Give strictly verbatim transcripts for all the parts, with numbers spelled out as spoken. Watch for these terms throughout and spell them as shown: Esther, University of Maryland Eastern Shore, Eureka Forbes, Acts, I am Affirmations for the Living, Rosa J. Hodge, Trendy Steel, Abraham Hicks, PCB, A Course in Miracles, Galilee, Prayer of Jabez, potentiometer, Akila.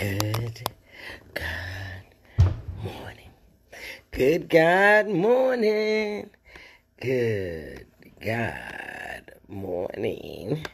Good God morning. Good God morning. Good God morning.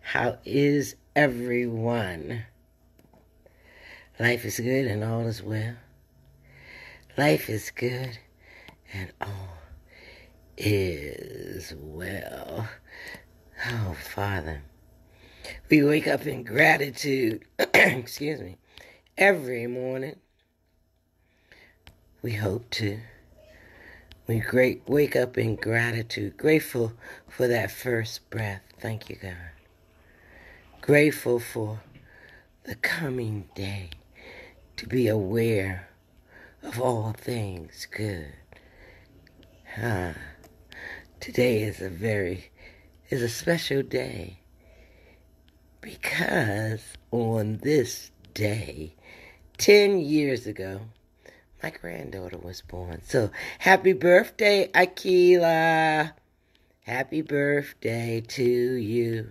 How is everyone? Life is good and all is well. Life is good and all is well. Oh, Father. We wake up in gratitude, excuse me, every morning. We hope to. We great wake up in gratitude, grateful for that first breath. Thank you, God. Grateful for the coming day, to be aware of all things good. Huh. Today is a very, is a special day. Because on this day, ten years ago, my granddaughter was born. So, happy birthday, Akila. Happy birthday to you.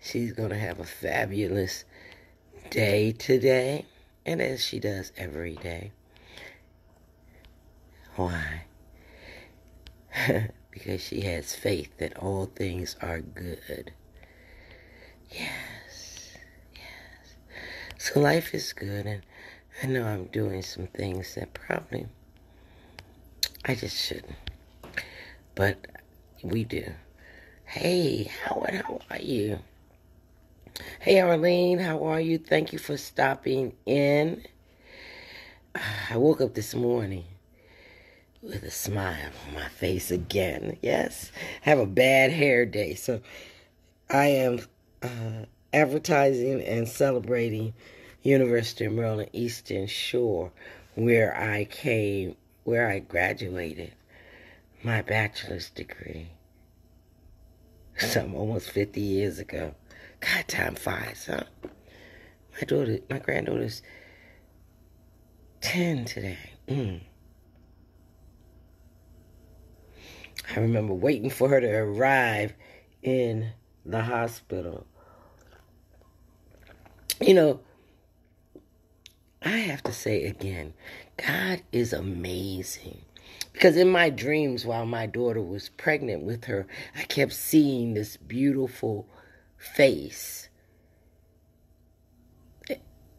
She's going to have a fabulous day today. And as she does every day. Why? Because she has faith that all things are good. Yes, yes. So life is good, and I know I'm doing some things that probably I just shouldn't. But we do. Hey, Howard, how are you? Hey, Arlene, how are you? Thank you for stopping in. I woke up this morning with a smile on my face again. Yes, I have a bad hair day, so I am... Uh, advertising and celebrating University of Maryland Eastern Shore, where I came, where I graduated my bachelor's degree some almost fifty years ago. God, time flies, huh? My daughter, my granddaughter's ten today. Mm. I remember waiting for her to arrive in the hospital. You know, I have to say again, God is amazing. Because in my dreams while my daughter was pregnant with her, I kept seeing this beautiful face.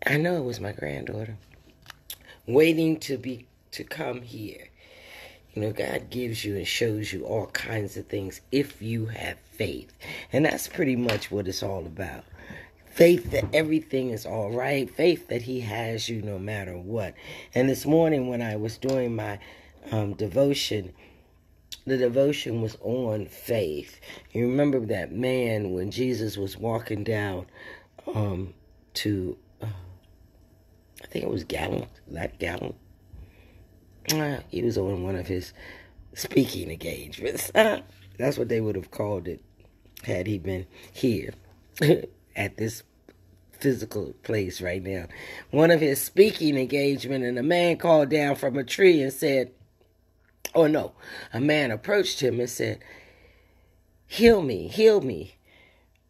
I know it was my granddaughter waiting to be to come here. You know, God gives you and shows you all kinds of things if you have faith. And that's pretty much what it's all about. Faith that everything is all right. Faith that he has you no matter what. And this morning when I was doing my um, devotion, the devotion was on faith. You remember that man when Jesus was walking down um, to, uh, I think it was Galilee, not Galilee. Uh, he was on one of his speaking engagements. That's what they would have called it had he been here. At this physical place right now. One of his speaking engagement, and a man called down from a tree and said, oh no, a man approached him and said, heal me, heal me.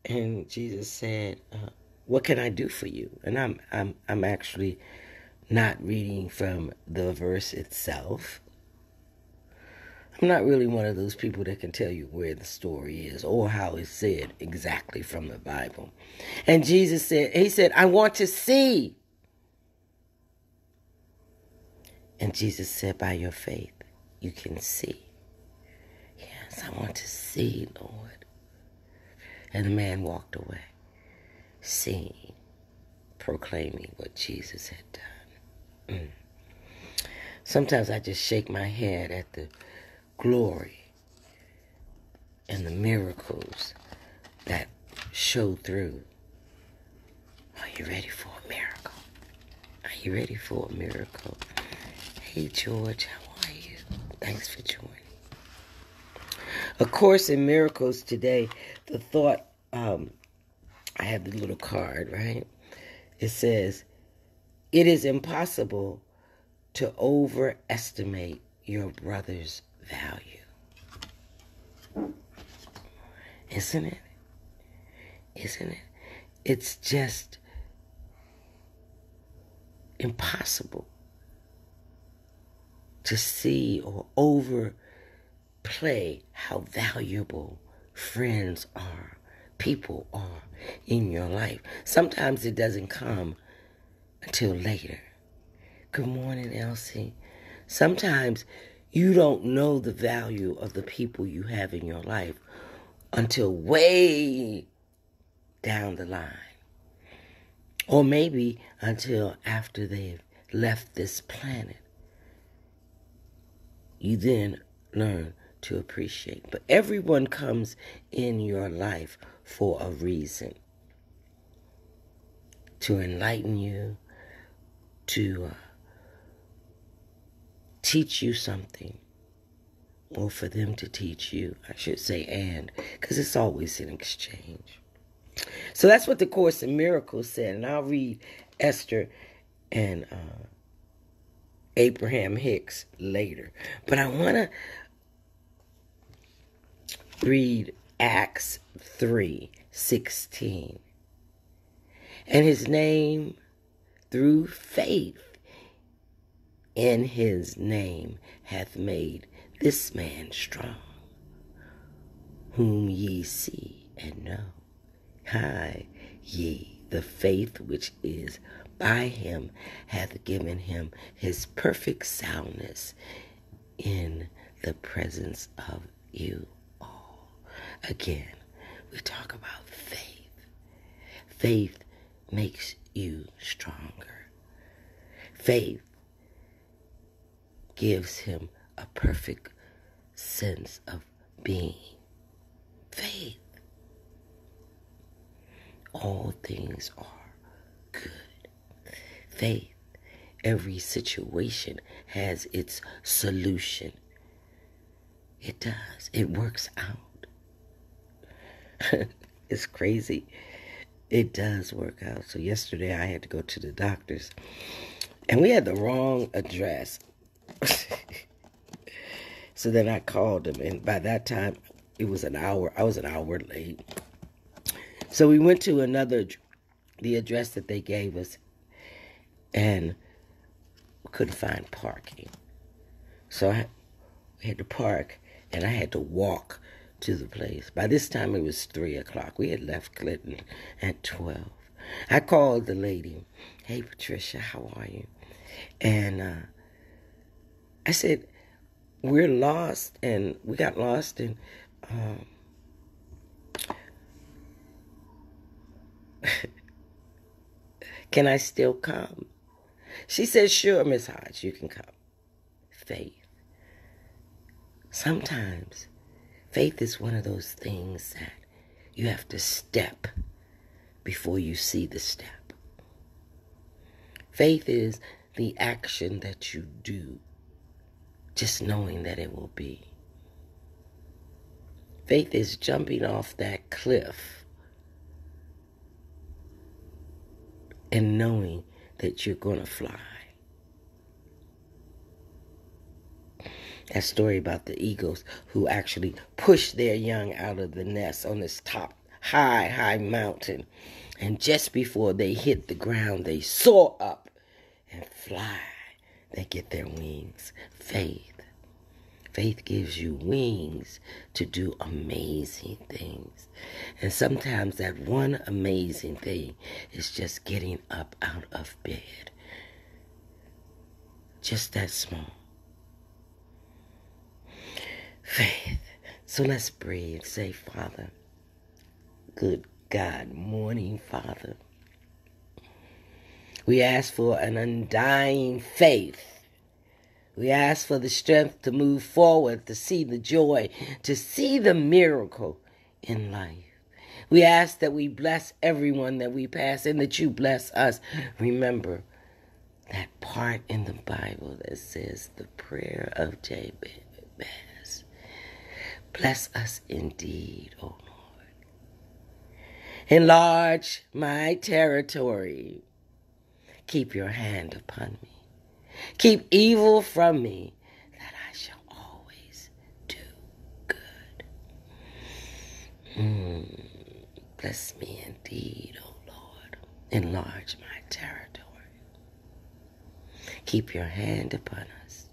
And Jesus said, uh, what can I do for you? And I'm, I'm, I'm actually not reading from the verse itself. I'm not really one of those people that can tell you where the story is or how it's said exactly from the Bible. And Jesus said, he said, I want to see. And Jesus said, by your faith, you can see. Yes, I want to see, Lord. And the man walked away, seeing, proclaiming what Jesus had done. Mm. Sometimes I just shake my head at the glory and the miracles that show through. Are you ready for a miracle? Are you ready for a miracle? Hey, George, how are you? Thanks for joining. A Course in Miracles today. The thought, um, I have the little card, right? It says, it is impossible to overestimate your brother's value. Isn't it? Isn't it? It's just impossible to see or overplay how valuable friends are, people are in your life. Sometimes it doesn't come until later. Good morning, Elsie. Sometimes you don't know the value of the people you have in your life until way down the line. Or maybe until after they've left this planet. You then learn to appreciate. But everyone comes in your life for a reason. To enlighten you, to uh, teach you something. Or for them to teach you, I should say, and, because it's always an exchange. So that's what the Course in Miracles said. And I'll read Esther and uh, Abraham Hicks later. But I want to read Acts three sixteen. And his name, through faith in his name, hath made this man strong, whom ye see and know. Hi, ye, the faith which is by him hath given him his perfect soundness in the presence of you all. Again, we talk about faith. Faith makes you stronger. Faith gives him a perfect sense of being. Faith. All things are good. Faith. Every situation has its solution. It does. It works out. It's crazy. It does work out. So yesterday I had to go to the doctor's. And we had the wrong address. So then I called him. And by that time, it was an hour. I was an hour late. So we went to another, the address that they gave us, and couldn't find parking. So I had to park, and I had to walk to the place. By this time, it was three o'clock. We had left Clinton at twelve. I called the lady. Hey, Patricia, how are you? And uh, I said, we're lost, and we got lost, and... Um, can I still come? She said, sure, Miss Hodge, you can come. Faith. Sometimes faith is one of those things that you have to step before you see the step. Faith is the action that you do, just knowing that it will be. Faith is jumping off that cliff and knowing that you're going to fly. That story about the eagles who actually pushed their young out of the nest on this top, high, high mountain. And just before they hit the ground, they soar up and fly. They get their wings. Faith. Faith gives you wings to do amazing things. And sometimes that one amazing thing is just getting up out of bed. Just that small. Faith. So let's breathe. Say, Father. Good God. Morning, Father. We ask for an undying faith. We ask for the strength to move forward, to see the joy, to see the miracle in life. We ask that we bless everyone that we pass and that you bless us. Remember that part in the Bible that says the prayer of Jabez. Bless us indeed, O Lord. Enlarge my territory. Keep your hand upon me. Keep evil from me, that I shall always do good. Mm, bless me indeed, O Lord. Enlarge my territory. Keep your hand upon us.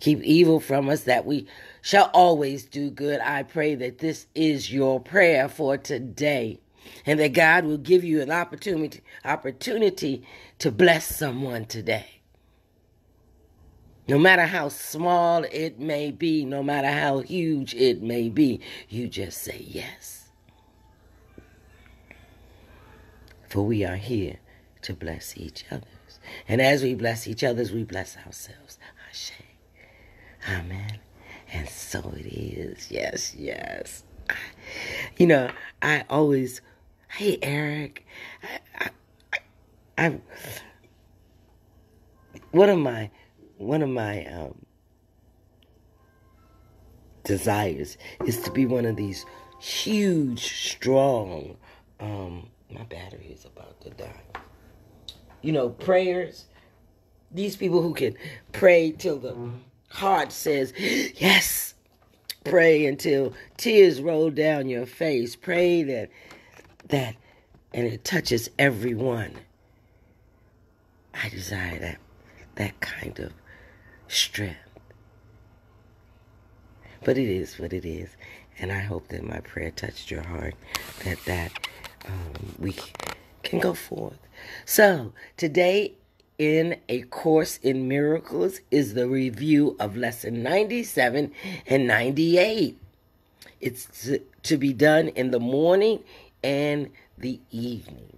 Keep evil from us, that we shall always do good. I pray that this is your prayer for today, and that God will give you an opportunity, opportunity to bless someone today. No matter how small it may be, no matter how huge it may be, you just say yes. For we are here to bless each other. And as we bless each other, we bless ourselves. Ashe. Amen. And so it is. Yes, yes. I, you know, I always, hey, Eric, I, I, I, I, one of my, one of my um, desires is to be one of these huge, strong, um, my battery is about to die. You know, prayers, these people who can pray till the heart says, yes. Pray until tears roll down your face. Pray that, that, and it touches everyone. I desire that, that kind of strength. But it is what it is. And I hope that my prayer touched your heart, that that um, we can go forth. So, today in A Course in Miracles is the review of lesson ninety-seven and ninety-eight. It's to, to be done in the morning and the evening.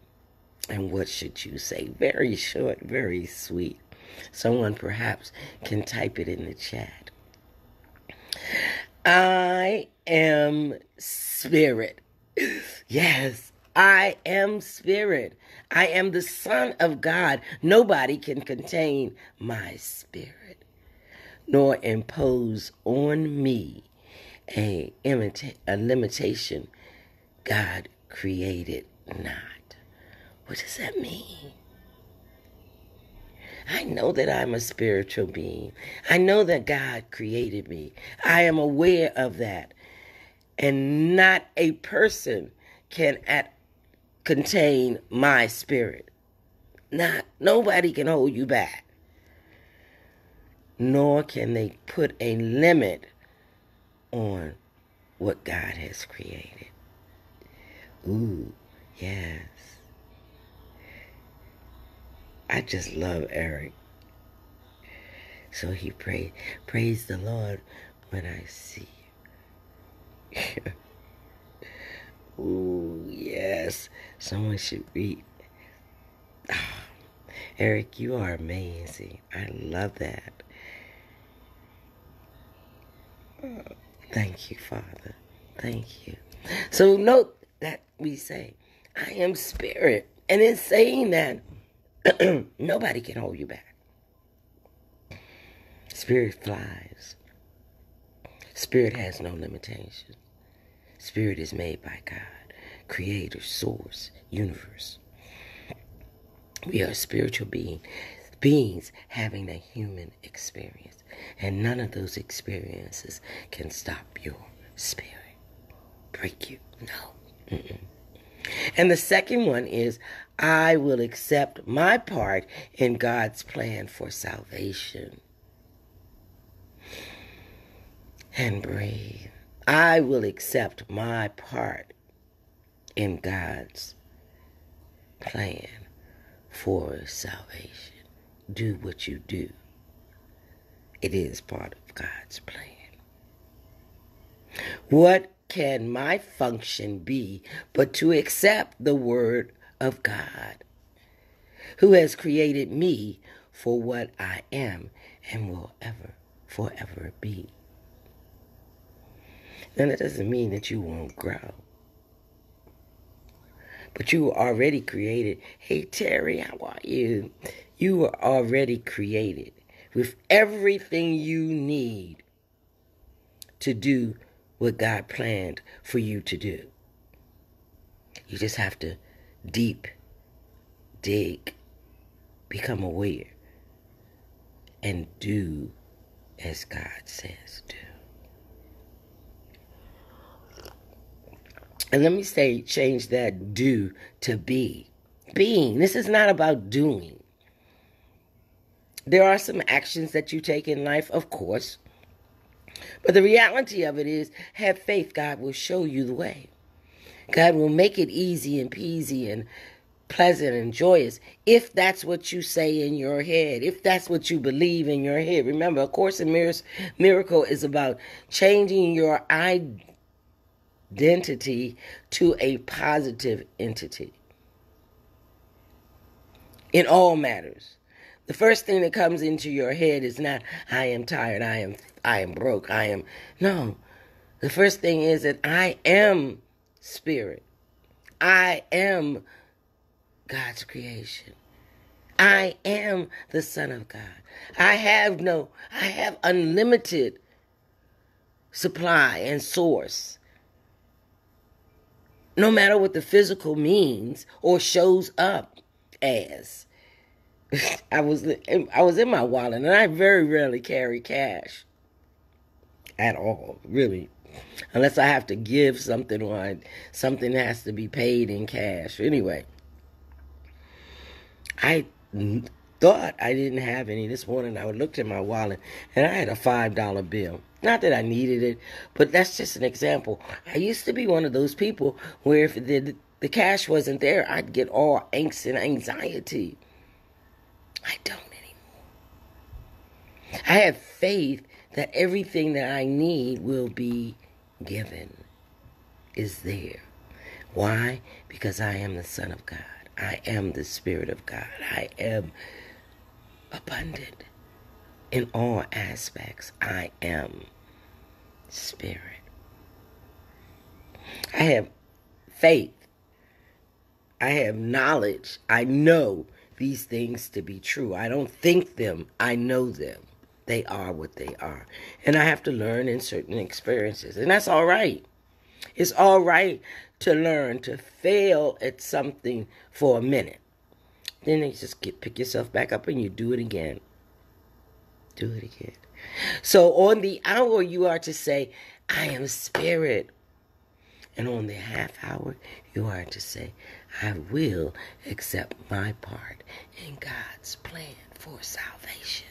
And what should you say? Very short, very sweet. Someone perhaps can type it in the chat. I am spirit. Yes. I am spirit. I am the Son of God. Nobody can contain my spirit, nor impose on me a, imita- a limitation God created not. What does that mean? I know that I'm a spiritual being. I know that God created me. I am aware of that. And not a person can at contain my spirit. Not, nobody can hold you back. Nor can they put a limit on what God has created. Ooh, yes. I just love Eric. So he prayed, praise the Lord when I see you. Ooh, yes. Someone should read. Oh, Eric, you are amazing. I love that. Oh, thank you, Father. Thank you. So note that we say, I am spirit. And in saying that, nobody can hold you back. Spirit flies. Spirit has no limitations. Spirit is made by God, creator, source, universe. We are spiritual being, beings having a human experience. And none of those experiences can stop your spirit. Break you. No. Mm-mm. And the second one is, I will accept my part in God's plan for salvation. And breathe. I will accept my part in God's plan for salvation. Do what you do. It is part of God's plan. What can my function be but to accept the word of God, who has created me for what I am and will ever, forever be? Now, that doesn't mean that you won't grow. But you were already created. Hey, Terry, how are you? You were already created with everything you need to do what God planned for you to do. You just have to deep dig, become aware, and do as God says do. And let me say, change that do to be. Being. This is not about doing. There are some actions that you take in life, of course. But the reality of it is, have faith. God will show you the way. God will make it easy and peasy and pleasant and joyous if that's what you say in your head, if that's what you believe in your head. Remember, A Course in Miracles is about changing your identity to a positive entity in all matters. The first thing that comes into your head is not, I am tired, I am I am broke, I am... No. The first thing is that I am spirit. I am God's creation. I am the Son of God. I have no... I have unlimited supply and source. No matter what the physical means or shows up as... I was I was in my wallet, and I very rarely carry cash at all, really, unless I have to give something or I, something has to be paid in cash. Anyway, I thought I didn't have any this morning. I looked in my wallet, and I had a five dollar bill. Not that I needed it, but that's just an example. I used to be one of those people where if the, the cash wasn't there, I'd get all angst and anxiety. I don't anymore. I have faith that everything that I need will be given, is there. Why? Because I am the Son of God. I am the Spirit of God. I am abundant in all aspects. I am Spirit. I have faith. I have knowledge. I know these things to be true. I don't think them. I know them. They are what they are. And I have to learn in certain experiences. And that's all right. It's all right to learn to fail at something for a minute. Then you just get, pick yourself back up and you do it again. Do it again. So on the hour you are to say, I am spirit. And on the half hour, you are to say, I will accept my part in God's plan for salvation.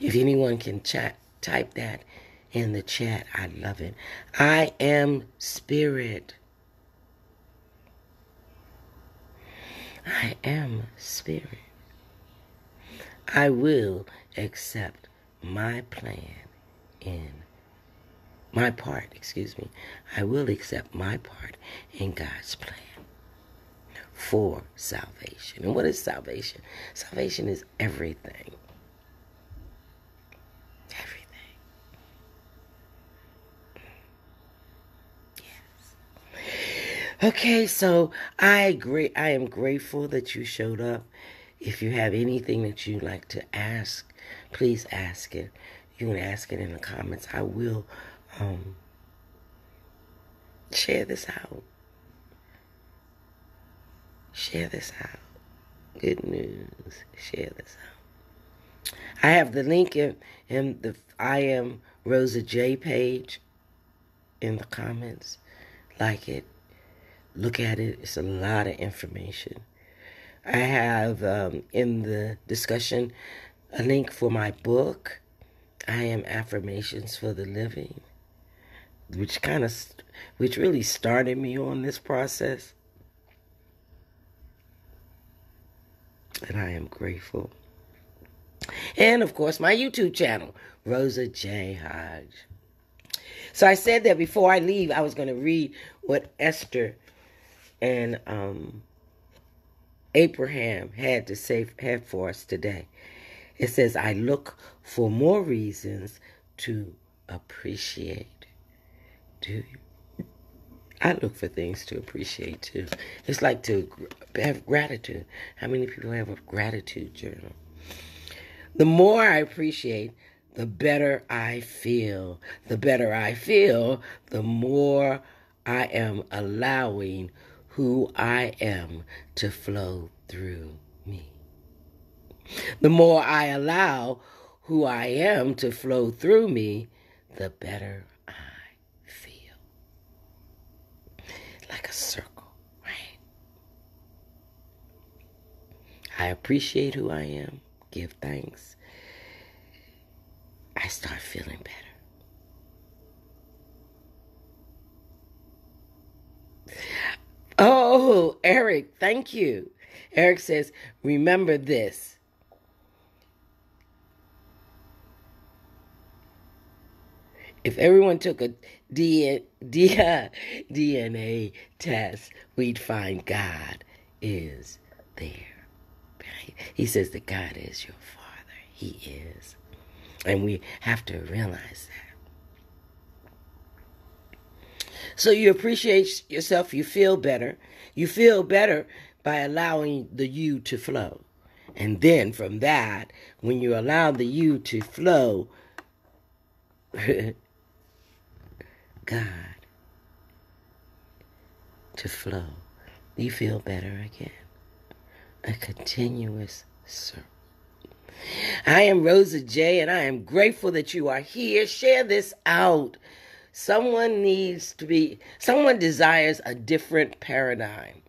If anyone can chat, type that in the chat, I love it. I am spirit. I am spirit. I will accept my plan in My part, excuse me. I will accept my part in God's plan for salvation. And what is salvation? Salvation is everything. Everything. Yes. Okay, so I great I am grateful that you showed up. If you have anything that you'd like to ask, please ask it. You can ask it in the comments. I will Um, share this out. Share this out. Good news. Share this out. I have the link in, in the I Am Rosa J page in the comments. Like it. Look at it. It's a lot of information. I have um, in the discussion a link for my book, I Am Affirmations for the Living, which kind of, which really started me on this process. And I am grateful. And, of course, my YouTube channel, Rosa J. Hodge. So I said that before I leave, I was going to read what Esther and um, Abraham had to say had for us today. It says, I look for more reasons to appreciate. Do you? I look for things to appreciate too. It's like to have gratitude. How many people have a gratitude journal? The more I appreciate, the better I feel. The better I feel, the more I am allowing who I am to flow through me. The more I allow who I am to flow through me, the better I like a circle, right? I appreciate who I am, give thanks, I start feeling better. Oh, Eric, thank you. Eric says, remember this. If everyone took a D N A test, we'd find God is there. Right? He says that God is your Father. He is. And we have to realize that. So you appreciate yourself. You feel better. You feel better by allowing the you to flow. And then from that, when you allow the you to flow, God to flow, you feel better again. A continuous circle. I am Rosa J, and I am grateful that you are here. Share this out. Someone needs to be, someone desires a different paradigm.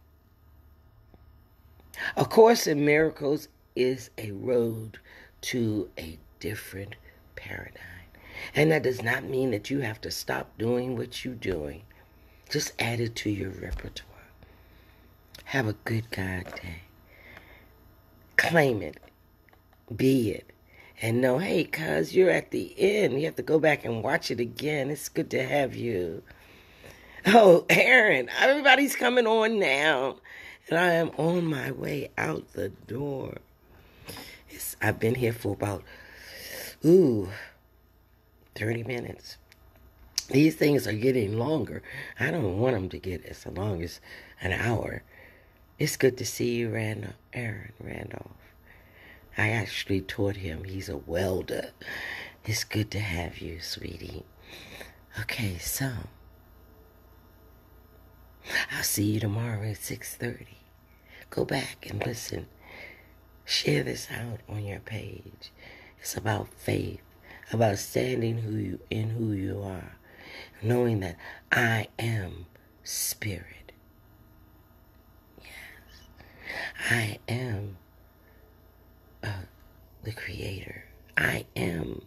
A Course in Miracles is a road to a different paradigm. And that does not mean that you have to stop doing what you're doing. Just add it to your repertoire. Have a good God day. Claim it. Be it. And know, hey, cuz, you're at the end. You have to go back and watch it again. It's good to have you. Oh, Aaron, everybody's coming on now. And I am on my way out the door. It's, I've been here for about, ooh, thirty minutes. These things are getting longer. I don't want them to get as long as an hour. It's good to see you, Randall, Aaron Randolph. I actually taught him. He's a welder. It's good to have you, sweetie. Okay, so I'll see you tomorrow at six thirty. Go back and listen. Share this out on your page. It's about faith, about standing who you in who you are, knowing that I am spirit. Yes. I am Uh, the Creator. I am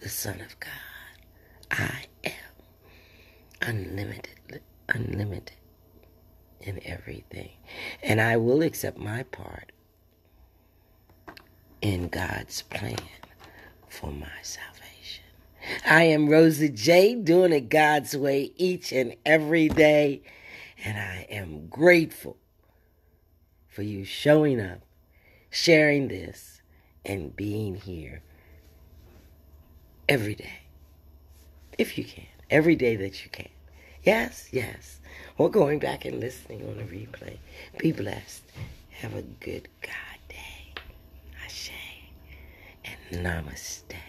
the Son of God. I am unlimited, unlimited in everything. And I will accept my part in God's plan for my salvation. I am Rosa J, doing it God's way each and every day. And I am grateful for you showing up, sharing this, and being here every day, if you can, every day that you can. Yes, yes. Or going back and listening on a replay. Be blessed. Have a good God day. Ashe. And namaste.